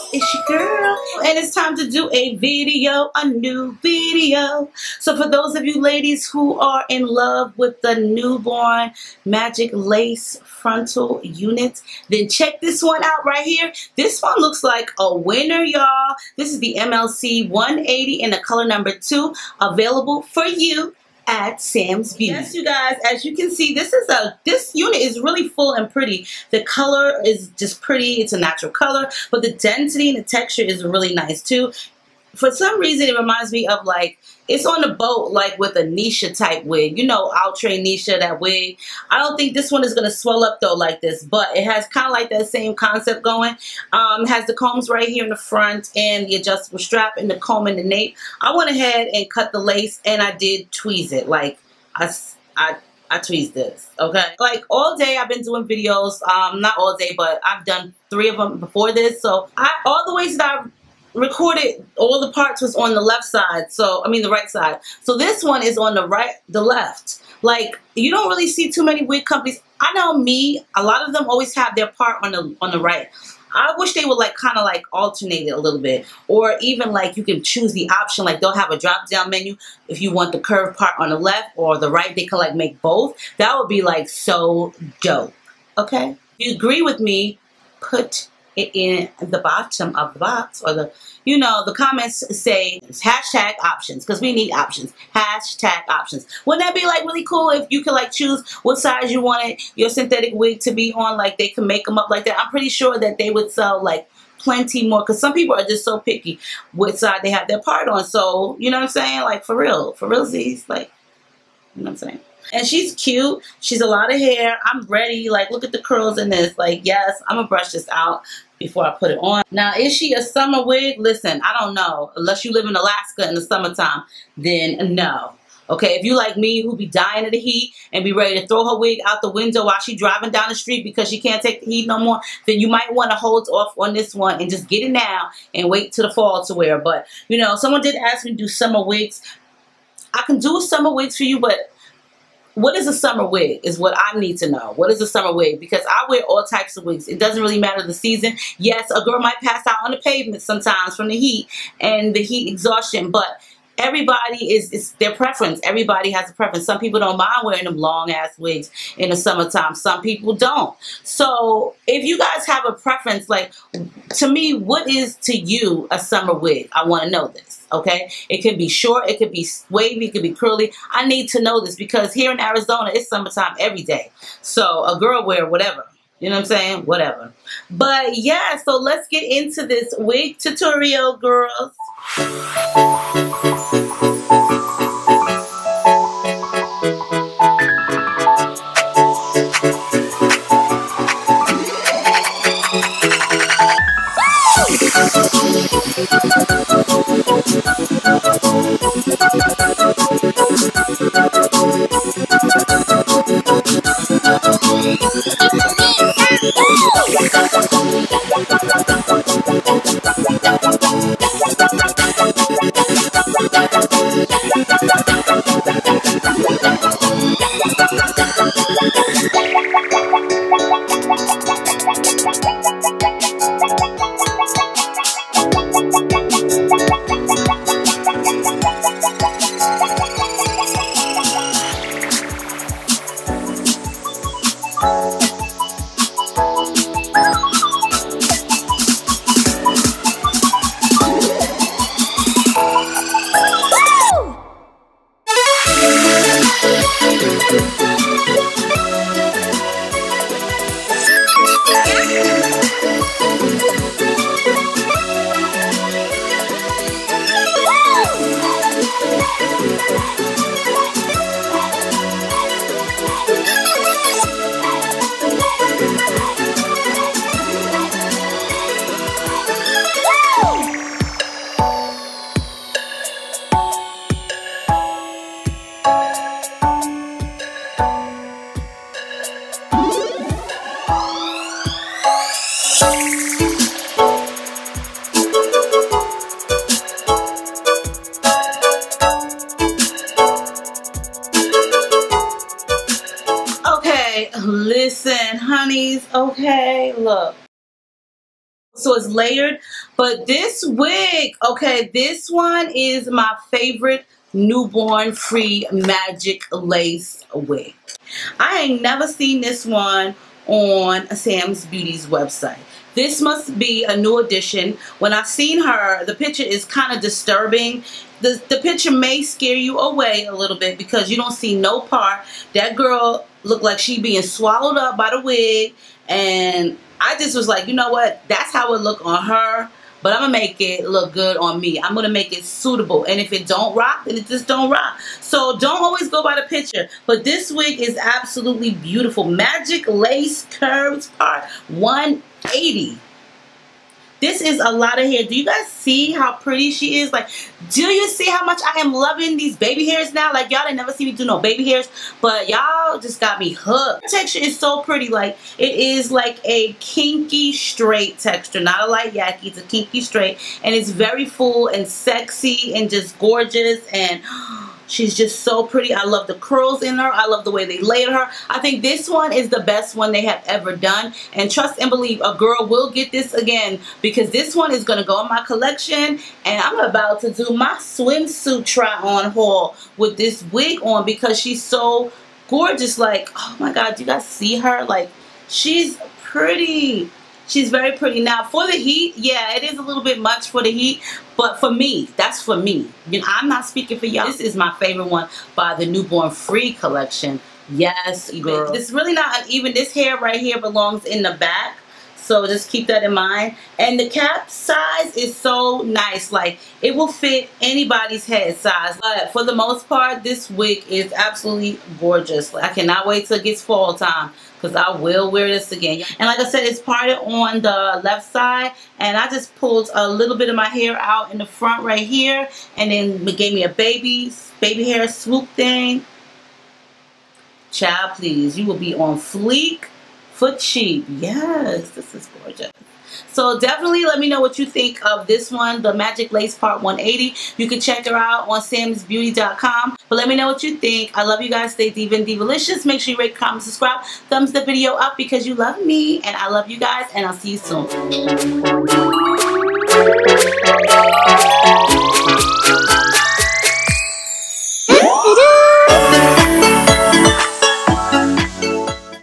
girls, it's your girl, and it's time to do a video, a new video. So for those of you ladies who are in love with the Newborn Magic Lace frontal unit, then check this one out right here. This one looks like a winner, y'all. This is the MLC 180 in the color number 2, available for you at Sam's Beauty. Yes, you guys, as you can see, this unit is really full and pretty. The color is just pretty. It's a natural color, but the density and the texture is really nice too. For some reason, it reminds me of, like, it's on the boat, like with a Nisha type wig. You know, Outre Nisha, that wig. I don't think this one is going to swell up, though, like this. But it has kind of like that same concept going. Has the combs right here in the front and the adjustable strap and the comb and the nape. I went ahead and cut the lace, and I did tweeze it. Like, I tweezed this, okay? Like, all day I've been doing videos. Not all day, but I've done 3 of them before this. So, all the ways that I've recorded, all the parts was on the left side, so I mean the right side. So this one is on the left. Like, you don't really see too many wig companies. I know me, a lot of them always have their part on the right. I wish they would kind of alternate it a little bit, or even like you can choose the option, like they'll have a drop down menu if you want the curved part on the left or the right. They can like make both. That would be like so dope. Okay, if you agree with me, put it in the bottom of the box, or the, you know, the comments say hashtag options, because we need options. Hashtag options. Wouldn't that be like really cool if you could like choose what size you wanted your synthetic wig to be on? Like, they can make them up like that. I'm pretty sure that they would sell like plenty more, because some people are just so picky which side they have their part on. So you know what I'm saying, like for realsies, like, you know what I'm saying. And she's cute. She's a lot of hair. I'm ready. Like, look at the curls in this. Like, yes, I'm going to brush this out before I put it on. Now, is she a summer wig? Listen, I don't know. Unless you live in Alaska in the summertime, then no. Okay, if you like me, who be dying of the heat and be ready to throw her wig out the window while she's driving down the street because she can't take the heat no more, then you might want to hold off on this one and just get it now and wait till the fall to wear. But, you know, someone did ask me to do summer wigs. I can do summer wigs for you, but what is a summer wig is what I need to know. What is a summer wig? Because I wear all types of wigs. It doesn't really matter the season. Yes, a girl might pass out on the pavement sometimes from the heat and the heat exhaustion, but everybody it's their preference. Everybody has a preference. Some people don't mind wearing them long-ass wigs in the summertime. Some people don't. So if you guys have a preference, like, to me, what is to you a summer wig? I want to know this, okay? It could be short. It could be wavy. It could be curly. I need to know this, because here in Arizona, it's summertime every day. So a girl wear whatever. You know what I'm saying? Whatever. But, yeah, so let's get into this wig tutorial, girls. Listen, honeys, okay, look. So it's layered. But this wig, okay, this one is my favorite Newborn Free Magic Lace wig. I ain't never seen this one on Sam's Beauty's website. This must be a new addition. When I seen her, the picture is kind of disturbing. The picture may scare you away a little bit because you don't see no part. That girl looked like she being swallowed up by the wig, and I just was like, you know what? That's how it looked on her, but I'm gonna make it look good on me. I'm gonna make it suitable, and if it don't rock, then it just don't rock. So don't always go by the picture, but this wig is absolutely beautiful. Magic Lace Curves Part 180. This is a lot of hair. Do you guys see how pretty she is? Like, do you see how much I am loving these baby hairs now? Like, y'all didn't never see me do no baby hairs, but y'all just got me hooked. The texture is so pretty. Like, it is like a kinky straight texture. Not a light yaki. It's a kinky straight. And it's very full and sexy and just gorgeous. And she's just so pretty. I love the curls in her. I love the way they layered her. I think this one is the best one they have ever done. And trust and believe, a girl will get this again, because this one is going to go in my collection. And I'm about to do my swimsuit try-on haul with this wig on, because she's so gorgeous. Like, oh my God, do you guys see her? Like, she's pretty. She's very pretty. Now, for the heat, yeah, it is a little bit much for the heat. But for me, that's for me. You know, I'm not speaking for y'all. This is my favorite one by the Newborn Free collection. Yes, girl. It's really not uneven. This hair right here belongs in the back. So just keep that in mind. And the cap size is so nice. Like, it will fit anybody's head size. But for the most part, this wig is absolutely gorgeous. I cannot wait till it gets fall time, because I will wear this again. And like I said, it's parted on the left side, and I just pulled a little bit of my hair out in the front right here, and then it gave me a baby hair swoop thing. Child, please, you will be on fleek for cheap. Yes, this is gorgeous. So definitely let me know what you think of this one, the Magic Lace Part 180. You can check her out on samsbeauty.com. But let me know what you think. I love you guys. Stay diva and divalicious. Make sure you rate, comment, subscribe. Thumbs the video up because you love me. And I love you guys. And I'll see you soon.